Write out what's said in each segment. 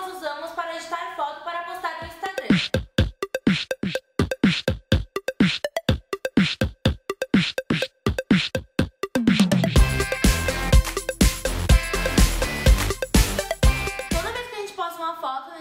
nós usamos para editar foto para postar no Instagram.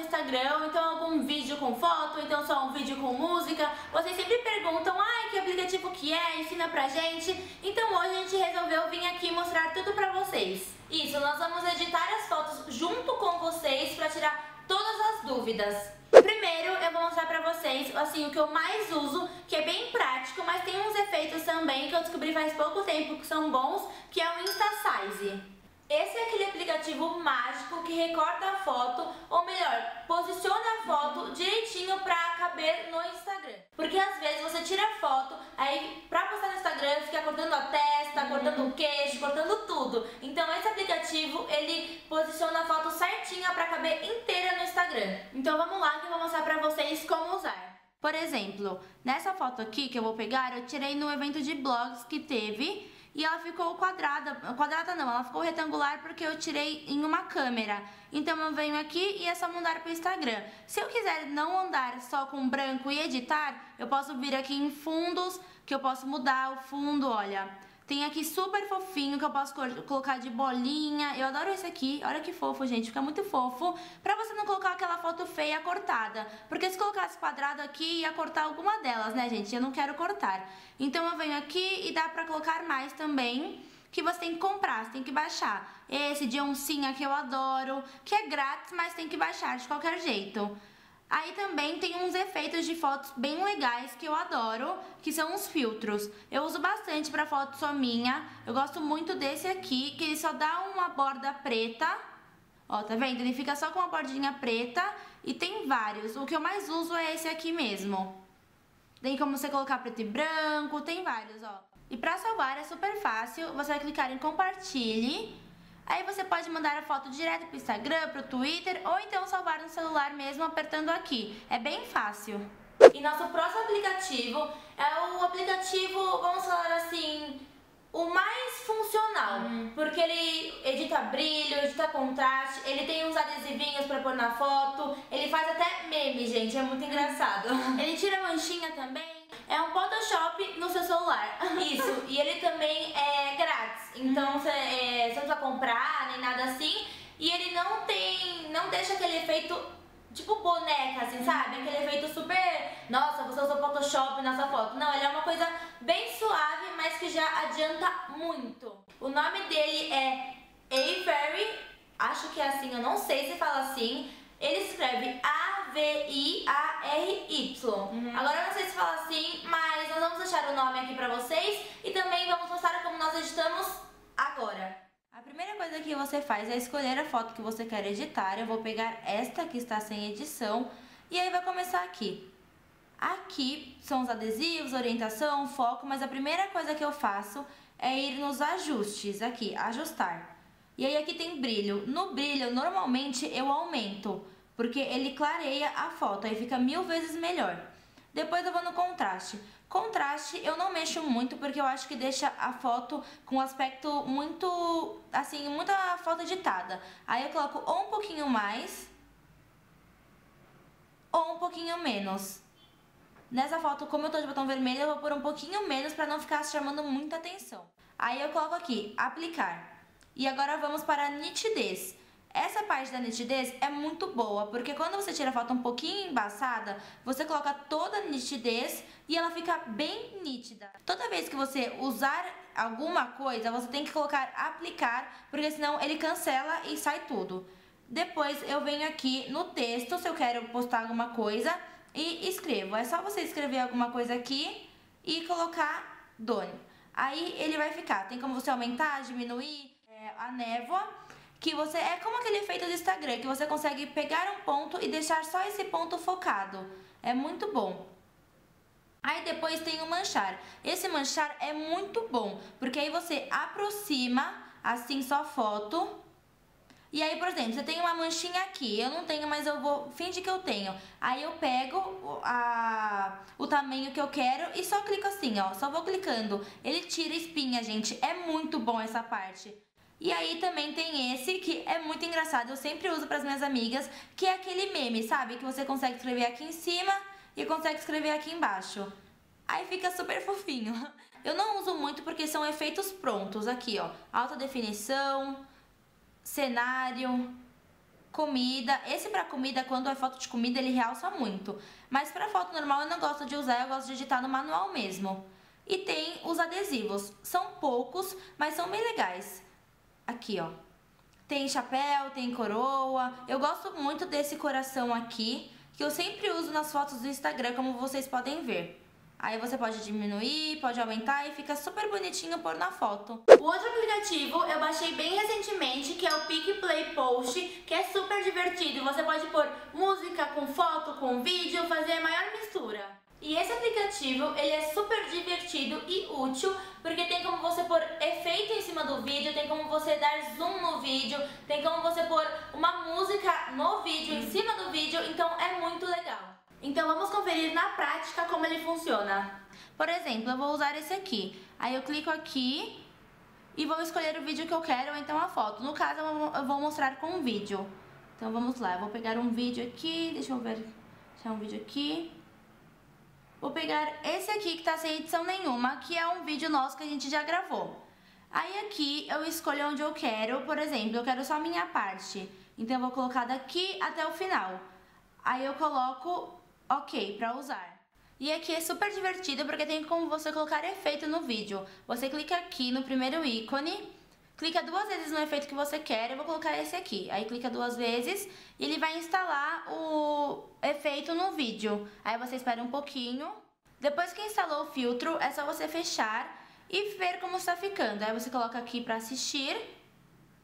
Instagram, então algum vídeo com foto, então só um vídeo com música, vocês sempre perguntam, ai, que aplicativo que é, ensina pra gente. Então hoje a gente resolveu vir aqui mostrar tudo pra vocês. Isso, nós vamos editar as fotos junto com vocês pra tirar todas as dúvidas. Primeiro eu vou mostrar pra vocês, assim, o que eu mais uso, que é bem prático, mas tem uns efeitos também que eu descobri faz pouco tempo que são bons, que é o InstaSize. Esse é aquele aplicativo mágico que recorta a foto, ou melhor, posiciona a foto direitinho pra caber no Instagram. Porque às vezes você tira a foto, aí pra postar no Instagram fica cortando a testa, cortando o queixo, cortando tudo. Então esse aplicativo, ele posiciona a foto certinha pra caber inteira no Instagram. Então vamos lá que eu vou mostrar pra vocês como usar. Por exemplo, nessa foto aqui que eu vou pegar, eu tirei no evento de blogs que teve. E ela ficou quadrada não, ela ficou retangular porque eu tirei em uma câmera. Então eu venho aqui e é só mandar para o Instagram. Se eu quiser não andar só com branco e editar, eu posso vir aqui em fundos, que eu posso mudar o fundo, olha. Tem aqui super fofinho, que eu posso colocar de bolinha. Eu adoro esse aqui, olha que fofo, gente, fica muito fofo. Pra você não colocar aquela foto feia cortada. Porque se colocasse quadrado aqui, ia cortar alguma delas, né, gente? Eu não quero cortar. Então eu venho aqui e dá pra colocar mais também, que você tem que comprar, você tem que baixar. Esse de oncinha que eu adoro, que é grátis, mas tem que baixar de qualquer jeito. Aí também tem uns efeitos de fotos bem legais que eu adoro, que são os filtros. Eu uso bastante pra foto só minha, eu gosto muito desse aqui, que ele só dá uma borda preta. Ó, tá vendo? Ele fica só com uma bordinha preta e tem vários. O que eu mais uso é esse aqui mesmo. Tem como você colocar preto e branco, tem vários, ó. E pra salvar é super fácil, você vai clicar em compartilhe. Aí você pode mandar a foto direto pro Instagram, pro Twitter, ou então salvar no celular mesmo apertando aqui. É bem fácil. E nosso próximo aplicativo é o aplicativo, vamos falar assim, o mais funcional. Porque ele edita brilho, edita contraste, ele tem uns adesivinhos pra pôr na foto, ele faz até meme, gente, é muito engraçado. Ele tira manchinha também. É um Photoshop no seu celular. Isso, e ele também é grátis. Então você não precisa comprar, nem nada assim. E ele não tem, não deixa aquele efeito tipo boneca, assim, sabe? Aquele efeito super, nossa, você usou Photoshop nessa foto. Não, ele é uma coisa bem suave, mas que já adianta muito. O nome dele é Avery, acho que é assim, eu não sei se fala assim. Ele escreve A-V-I-A-R-Y. Agora eu não sei se fala assim, mas nós vamos deixar o nome aqui pra vocês e também vamos mostrar como nós editamos agora. A primeira coisa que você faz é escolher a foto que você quer editar. Eu vou pegar esta que está sem edição e aí vai começar aqui. Aqui são os adesivos, orientação, foco, mas a primeira coisa que eu faço é ir nos ajustes, aqui, ajustar. E aí aqui tem brilho. No brilho, normalmente, eu aumento, porque ele clareia a foto, aí fica 1000 vezes melhor. Depois eu vou no contraste. Contraste eu não mexo muito, porque eu acho que deixa a foto com um aspecto muito, assim, muita foto editada. Aí eu coloco ou um pouquinho mais, ou um pouquinho menos. Nessa foto, como eu tô de botão vermelho, eu vou pôr um pouquinho menos pra não ficar chamando muita atenção. Aí eu coloco aqui, aplicar. E agora vamos para a nitidez. Essa parte da nitidez é muito boa, porque quando você tira a foto um pouquinho embaçada, você coloca toda a nitidez e ela fica bem nítida. Toda vez que você usar alguma coisa, você tem que colocar aplicar, porque senão ele cancela e sai tudo. Depois eu venho aqui no texto, se eu quero postar alguma coisa, e escrevo. É só você escrever alguma coisa aqui e colocar Doni. Aí ele vai ficar, tem como você aumentar, diminuir. A névoa, que você é como aquele efeito do Instagram, que você consegue pegar um ponto e deixar só esse ponto focado. É muito bom. Aí depois tem o manchar. Esse manchar é muito bom, porque aí você aproxima, assim, só foto. E aí, por exemplo, você tem uma manchinha aqui, eu não tenho, mas eu vou fingir que eu tenho. Aí eu pego o tamanho que eu quero e só clico assim, ó, só vou clicando. Ele tira espinha, gente, é muito bom essa parte. E aí também tem esse que é muito engraçado, eu sempre uso pras minhas amigas, que é aquele meme, sabe? Que você consegue escrever aqui em cima e consegue escrever aqui embaixo. Aí fica super fofinho. Eu não uso muito porque são efeitos prontos aqui, ó. Alta definição, cenário, comida. Esse pra comida, quando é foto de comida, ele realça muito. Mas pra foto normal eu não gosto de usar, eu gosto de editar no manual mesmo. E tem os adesivos. São poucos, mas são bem legais. Aqui, ó. Tem chapéu, tem coroa. Eu gosto muito desse coração aqui, que eu sempre uso nas fotos do Instagram, como vocês podem ver. Aí você pode diminuir, pode aumentar e fica super bonitinho pôr na foto. O outro aplicativo eu baixei bem recentemente, que é o PicPlayPost, que é super divertido. Você pode pôr música com foto, com vídeo, fazer a maior mistura. E esse aplicativo, ele é super divertido e útil, porque tem como você pôr efeito em cima do vídeo, tem como você dar zoom no vídeo, tem como você pôr uma música no vídeo, em cima do vídeo, então é muito legal. Então vamos conferir na prática como ele funciona. Por exemplo, eu vou usar esse aqui. Aí eu clico aqui e vou escolher o vídeo que eu quero ou então a foto. No caso eu vou mostrar com um vídeo. Então vamos lá, eu vou pegar um vídeo aqui, deixa eu ver, deixar um vídeo aqui. Vou pegar esse aqui que tá sem edição nenhuma, que é um vídeo nosso que a gente já gravou. Aí aqui eu escolho onde eu quero, por exemplo, eu quero só a minha parte. Então eu vou colocar daqui até o final. Aí eu coloco OK pra usar. E aqui é super divertido porque tem como você colocar efeito no vídeo. Você clica aqui no primeiro ícone, clica duas vezes no efeito que você quer, eu vou colocar esse aqui. Aí clica duas vezes e ele vai instalar o efeito no vídeo. Aí você espera um pouquinho. Depois que instalou o filtro, é só você fechar e ver como está ficando. Aí você coloca aqui pra assistir.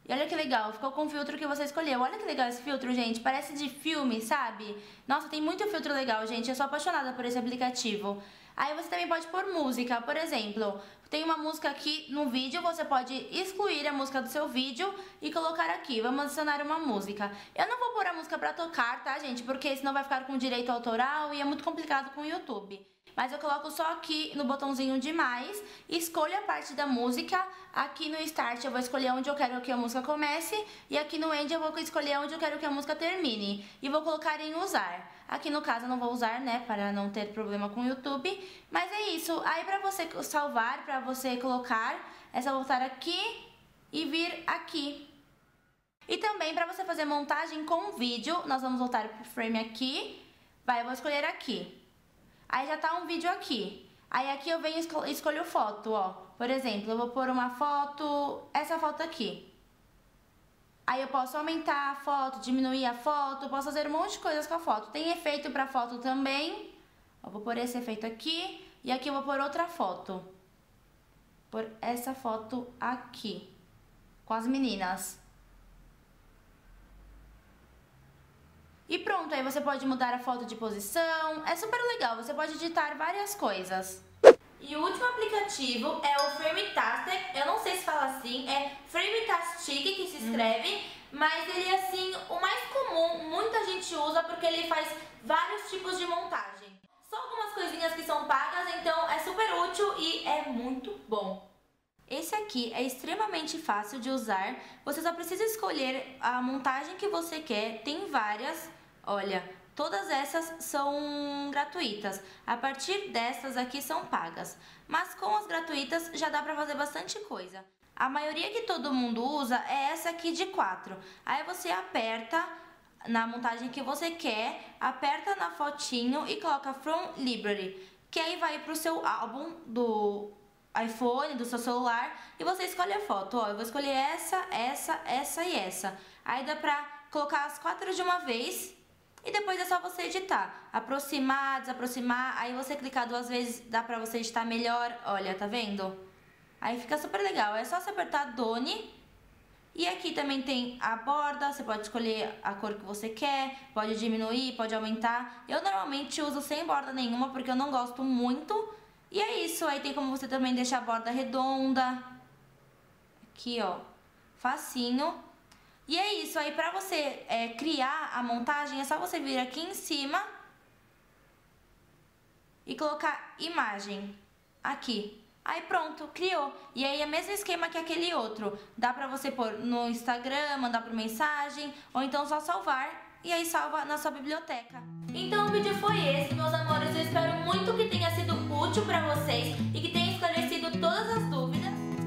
E olha que legal, ficou com o filtro que você escolheu. Olha que legal esse filtro, gente. Parece de filme, sabe? Nossa, tem muito filtro legal, gente. Eu sou apaixonada por esse aplicativo. Aí você também pode pôr música. Por exemplo, tem uma música aqui no vídeo. Você pode excluir a música do seu vídeo e colocar aqui. Vamos adicionar uma música. Eu não vou pôr a música pra tocar, tá, gente? Porque senão vai ficar com direito autoral e é muito complicado com o YouTube. Mas eu coloco só aqui no botãozinho de mais, escolho a parte da música, aqui no Start eu vou escolher onde eu quero que a música comece, e aqui no End eu vou escolher onde eu quero que a música termine, e vou colocar em usar. Aqui no caso eu não vou usar, né, para não ter problema com o YouTube, mas é isso. Aí pra você salvar, pra você colocar, é só voltar aqui e vir aqui. E também pra você fazer montagem com vídeo, nós vamos voltar pro frame aqui, vai, eu vou escolher aqui. Aí já tá um vídeo aqui. Aí aqui eu venho e escolho foto, ó. Por exemplo, eu vou pôr uma foto, essa foto aqui. Aí eu posso aumentar a foto, diminuir a foto, posso fazer um monte de coisas com a foto. Tem efeito pra foto também. Eu vou pôr esse efeito aqui. E aqui eu vou pôr outra foto. Por essa foto aqui. Com as meninas. E pronto, aí você pode mudar a foto de posição, é super legal, você pode editar várias coisas. E o último aplicativo é o Frametastic, eu não sei se fala assim, é Frametastic que se escreve, mas ele é assim, o mais comum, muita gente usa porque ele faz vários tipos de montagem. Só algumas coisinhas que são pagas, então é super útil e é muito bom. Esse aqui é extremamente fácil de usar, você só precisa escolher a montagem que você quer, tem várias, olha, todas essas são gratuitas, a partir dessas aqui são pagas, mas com as gratuitas já dá pra fazer bastante coisa. A maioria que todo mundo usa é essa aqui de 4, aí você aperta na montagem que você quer, aperta na fotinho e coloca From Library, que aí vai pro seu álbum do iPhone, do seu celular, e você escolhe a foto, ó, eu vou escolher essa, essa, essa e essa. Aí dá pra colocar as 4 de uma vez e depois é só você editar. Aproximar, desaproximar, aí você clicar duas vezes, dá pra você editar melhor, olha, tá vendo? Aí fica super legal, é só você apertar Done. E aqui também tem a borda, você pode escolher a cor que você quer, pode diminuir, pode aumentar. Eu normalmente uso sem borda nenhuma porque eu não gosto muito. E é isso, aí tem como você também deixar a borda redonda, aqui ó, facinho. E é isso, aí pra você criar a montagem é só você vir aqui em cima e colocar imagem, aqui. Aí pronto, criou. E aí é o mesmo esquema que aquele outro. Dá pra você pôr no Instagram, mandar por mensagem, ou então só salvar, e aí salva na sua biblioteca. Então o vídeo foi esse, meus amores. Eu espero muito que tenha sido útil pra vocês e que tenha esclarecido todas as dúvidas.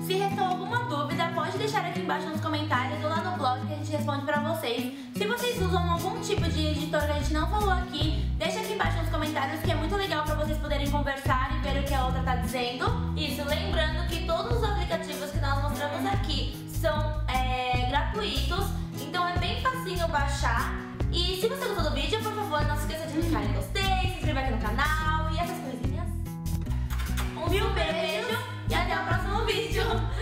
Se restou alguma dúvida, pode deixar aqui embaixo nos comentários ou lá no blog que a gente responde pra vocês. Se vocês usam algum tipo de editor que a gente não falou aqui, deixa aqui embaixo nos comentários que é muito legal pra vocês poderem conversar e ver o que a outra tá dizendo. Isso, lembrando que todos os aplicativos que nós mostramos aqui são gratuitos, então é bem facinho baixar. E se você gostou do vídeo, por favor, não se esqueça de clicar em gostei, se inscrever aqui no canal e essas coisinhas. Um mil beijos e até o próximo vídeo!